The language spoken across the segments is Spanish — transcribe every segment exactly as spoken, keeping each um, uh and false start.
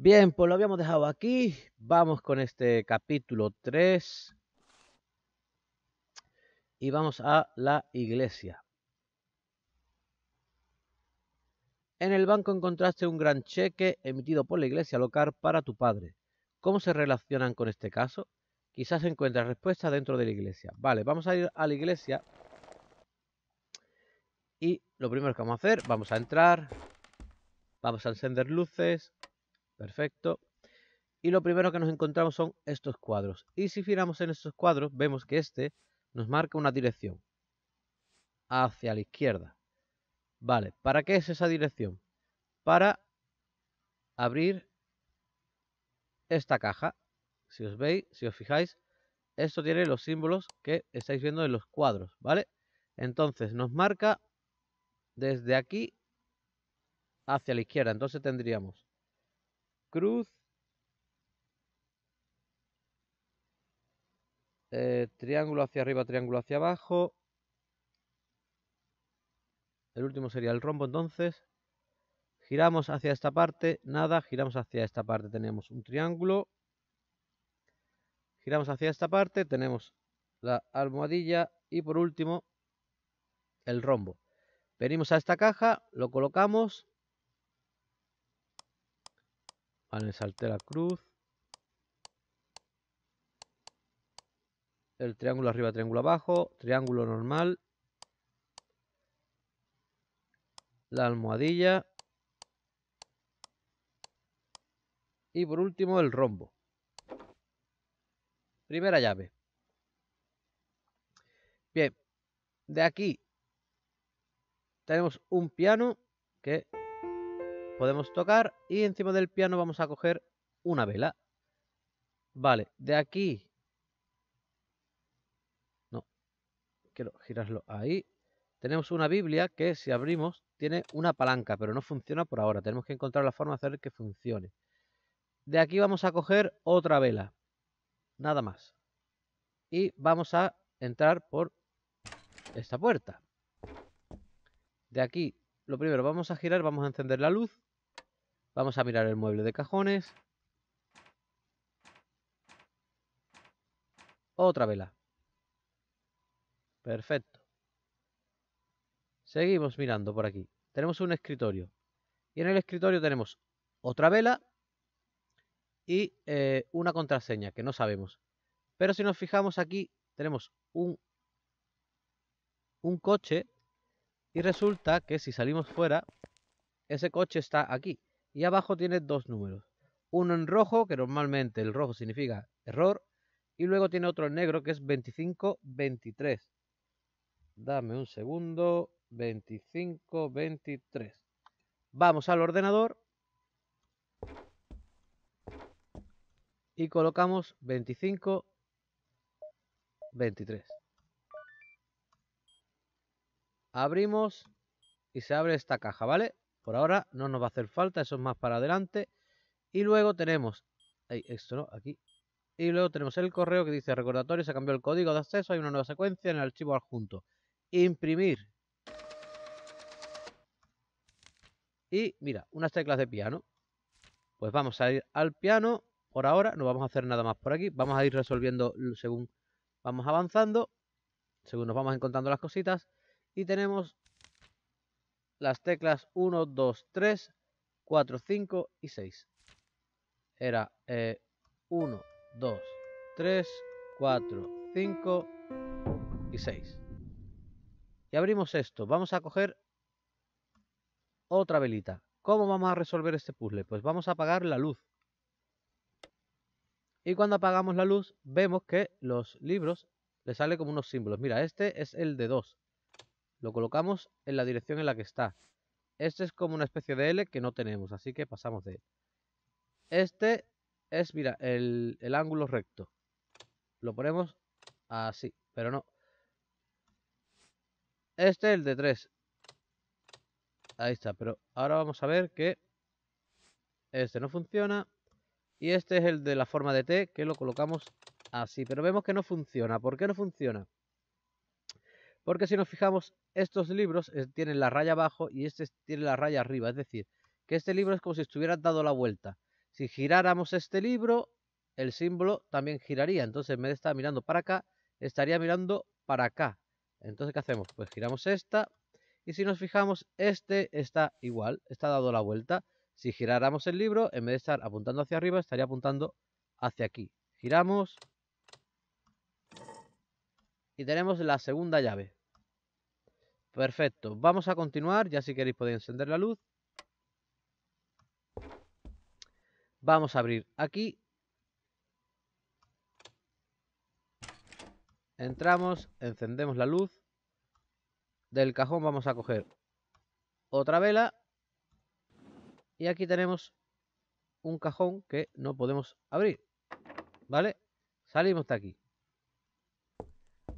Bien, pues lo habíamos dejado aquí. Vamos con este capítulo tres. Y vamos a la iglesia. En el banco encontraste un gran cheque emitido por la iglesia local para tu padre. ¿Cómo se relacionan con este caso? Quizás encuentres respuesta dentro de la iglesia. Vale, vamos a ir a la iglesia. Y lo primero que vamos a hacer, vamos a entrar. Vamos a encender luces. Perfecto. Y lo primero que nos encontramos son estos cuadros. Y si giramos en estos cuadros, vemos que este nos marca una dirección. Hacia la izquierda. Vale, ¿para qué es esa dirección? Para abrir esta caja. Si os veis, si os fijáis, esto tiene los símbolos que estáis viendo en los cuadros, ¿vale? Entonces nos marca desde aquí hacia la izquierda. Entonces tendríamos cruz, eh, triángulo hacia arriba, triángulo hacia abajo. El último sería el rombo, entonces. Giramos hacia esta parte, nada. Giramos hacia esta parte, tenemos un triángulo. Giramos hacia esta parte, tenemos la almohadilla. Y por último, el rombo. Venimos a esta caja, lo colocamos. Vale, salté la cruz. El triángulo arriba, triángulo abajo. Triángulo normal. La almohadilla. Y por último el rombo. Primera llave. Bien. De aquí tenemos un piano que podemos tocar. Y encima del piano vamos a coger una vela. Vale. De aquí. No. Quiero girarlo ahí. Tenemos una Biblia que si abrimos tiene una palanca, pero no funciona por ahora. Tenemos que encontrar la forma de hacer que funcione. De aquí vamos a coger otra vela. Nada más. Y vamos a entrar por esta puerta. De aquí, lo primero, vamos a girar, vamos a encender la luz. Vamos a mirar el mueble de cajones. Otra vela. Perfecto. Seguimos mirando por aquí. Tenemos un escritorio. Y en el escritorio tenemos otra vela y eh, una contraseña que no sabemos. Pero si nos fijamos aquí, tenemos un, un coche. Y resulta que si salimos fuera, ese coche está aquí. Y abajo tiene dos números. Uno en rojo, que normalmente el rojo significa error. Y luego tiene otro en negro, que es veinticinco veintitrés. Dame un segundo. veinticinco veintitrés. Vamos al ordenador y colocamos veinticinco veintitrés. Abrimos y se abre esta caja, ¿vale? Por ahora no nos va a hacer falta, eso es más para adelante. Y luego tenemos ahí, esto no, aquí. Y luego tenemos el correo que dice recordatorio, se cambió el código de acceso, hay una nueva secuencia en el archivo adjunto. Imprimir. Y mira, unas teclas de piano. Pues vamos a ir al piano. Por ahora no vamos a hacer nada más por aquí. Vamos a ir resolviendo según vamos avanzando. Según nos vamos encontrando las cositas. Y tenemos las teclas uno, dos, tres, cuatro, cinco y seis. Era eh, uno, dos, tres, cuatro, cinco y seis. Y abrimos esto. Vamos a coger otra velita. ¿Cómo vamos a resolver este puzzle? Pues vamos a apagar la luz. Y cuando apagamos la luz, vemos que los libros le salen como unos símbolos. Mira, este es el de dos. Lo colocamos en la dirección en la que está. Este es como una especie de L que no tenemos, así que pasamos de él. Este es, mira, el, el ángulo recto. Lo ponemos así, pero no. Este es el de tres. Ahí está, pero ahora vamos a ver que este no funciona. Y este es el de la forma de T, que lo colocamos así. Pero vemos que no funciona. ¿Por qué no funciona? Porque si nos fijamos, estos libros tienen la raya abajo y este tiene la raya arriba. Es decir, que este libro es como si estuviera dado la vuelta. Si giráramos este libro, el símbolo también giraría. Entonces, en vez de estar mirando para acá, estaría mirando para acá. Entonces, ¿qué hacemos? Pues giramos esta. Y si nos fijamos, este está igual, está dado la vuelta. Si giráramos el libro, en vez de estar apuntando hacia arriba, estaría apuntando hacia aquí. Giramos. Y tenemos la segunda llave. Perfecto. Vamos a continuar. Ya si queréis podéis encender la luz. Vamos a abrir aquí. Entramos, encendemos la luz. Del cajón vamos a coger otra vela. Y aquí tenemos un cajón que no podemos abrir. ¿Vale? Salimos de aquí.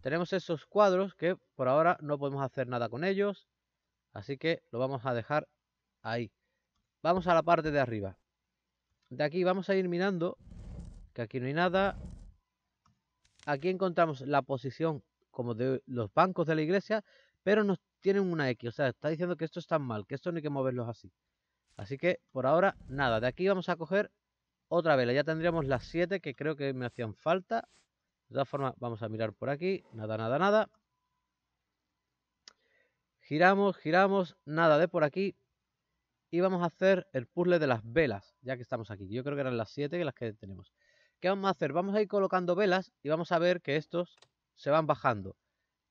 Tenemos esos cuadros que por ahora no podemos hacer nada con ellos. Así que lo vamos a dejar ahí. Vamos a la parte de arriba. De aquí vamos a ir mirando. Que aquí no hay nada. Aquí encontramos la posición como de los bancos de la iglesia, pero nos tienen una X. O sea, está diciendo que esto está mal, que esto no hay que moverlos así. Así que por ahora nada. De aquí vamos a coger otra vela. Ya tendríamos las siete que creo que me hacían falta. De todas formas vamos a mirar por aquí. Nada, nada, nada. Giramos, giramos. Nada de por aquí. Y vamos a hacer el puzzle de las velas. Ya que estamos aquí. Yo creo que eran las siete que las que tenemos. ¿Qué vamos a hacer? Vamos a ir colocando velas. Y vamos a ver que estos se van bajando.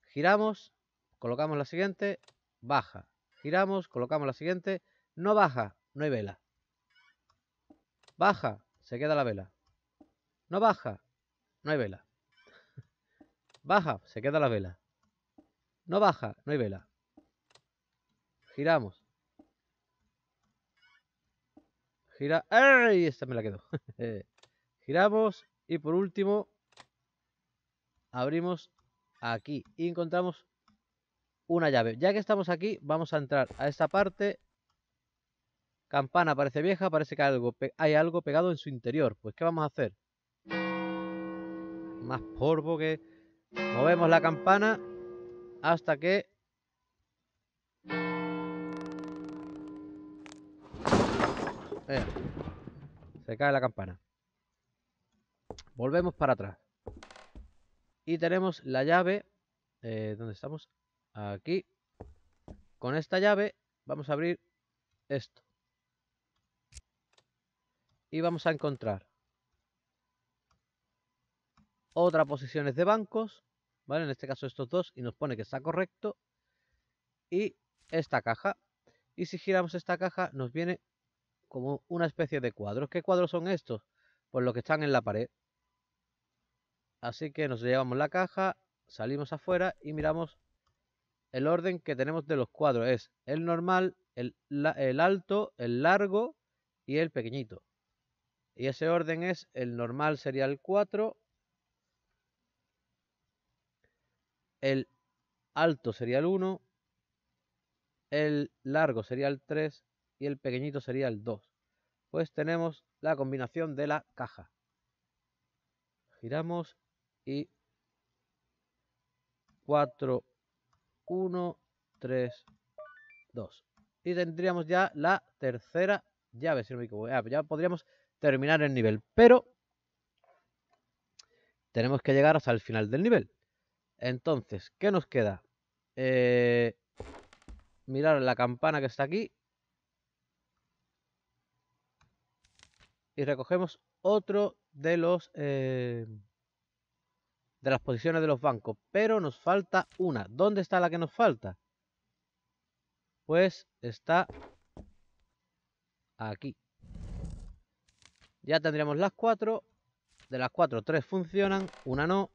Giramos. Colocamos la siguiente, baja. Giramos, colocamos la siguiente, no baja, no hay vela. Baja, se queda la vela. No baja, no hay vela. Baja, se queda la vela. No baja, no hay vela. Giramos. Gira. ¡Ay! Esta me la quedo. Giramos y por último abrimos aquí y encontramos una llave. Ya que estamos aquí, vamos a entrar a esta parte. Campana parece vieja, parece que hay algo, hay algo pegado en su interior. Pues, ¿qué vamos a hacer? Más polvo que... Movemos la campana hasta que... Eh, se cae la campana. Volvemos para atrás. Y tenemos la llave... Eh, ¿dónde estamos? Aquí, con esta llave, vamos a abrir esto. Y vamos a encontrar otras posiciones de bancos, ¿vale? En este caso estos dos, y nos pone que está correcto. Y esta caja. Y si giramos esta caja, nos viene como una especie de cuadros. ¿Qué cuadros son estos? Pues los que están en la pared. Así que nos llevamos la caja, salimos afuera y miramos... El orden que tenemos de los cuadros es el normal, el, la, el alto, el largo y el pequeñito. Y ese orden es, el normal sería el cuatro, el alto sería el uno, el largo sería el tres y el pequeñito sería el dos. Pues tenemos la combinación de la caja. Giramos y cuatro... uno, tres, dos. Y tendríamos ya la tercera llave. Si no me equivoco, ya podríamos terminar el nivel. Pero tenemos que llegar hasta el final del nivel. Entonces, ¿qué nos queda? Eh, mirar la campana que está aquí. Y recogemos otro de los... Eh, de las posiciones de los bancos, pero nos falta una. ¿Dónde está la que nos falta? Pues está aquí. Ya tendríamos las cuatro. De las cuatro, tres funcionan, una no.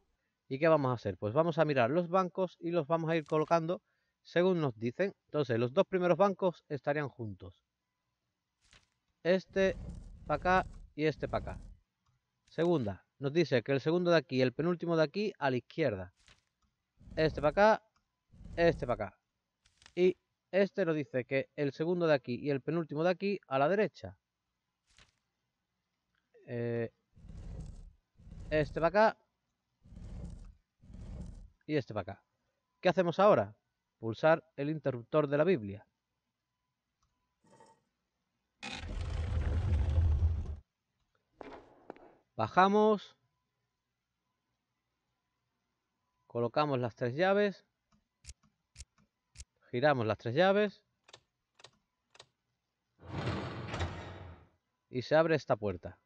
¿Y qué vamos a hacer? Pues vamos a mirar los bancos y los vamos a ir colocando según nos dicen. Entonces, los dos primeros bancos estarían juntos. Este para acá y este para acá. Segunda. Nos dice que el segundo de aquí y el penúltimo de aquí a la izquierda. Este para acá, este para acá. Y este nos dice que el segundo de aquí y el penúltimo de aquí a la derecha. Eh, este para acá. Y este para acá. ¿Qué hacemos ahora? Pulsar el interruptor de la Biblia. Bajamos. Colocamos las tres llaves. Giramos las tres llaves. Y se abre esta puerta.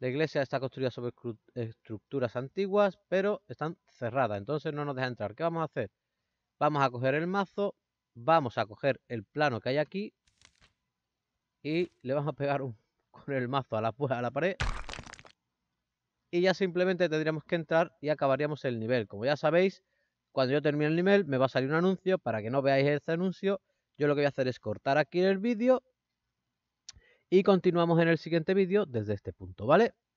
La iglesia está construida sobre estructuras antiguas, pero están cerradas, entonces no nos deja entrar. ¿Qué vamos a hacer? Vamos a coger el mazo, vamos a coger el plano que hay aquí y le vamos a pegar un, con el mazo a la, a la pared. Y ya simplemente tendríamos que entrar y acabaríamos el nivel. Como ya sabéis, cuando yo termine el nivel me va a salir un anuncio. Para que no veáis ese anuncio, yo lo que voy a hacer es cortar aquí el vídeo. Y continuamos en el siguiente vídeo desde este punto, ¿vale?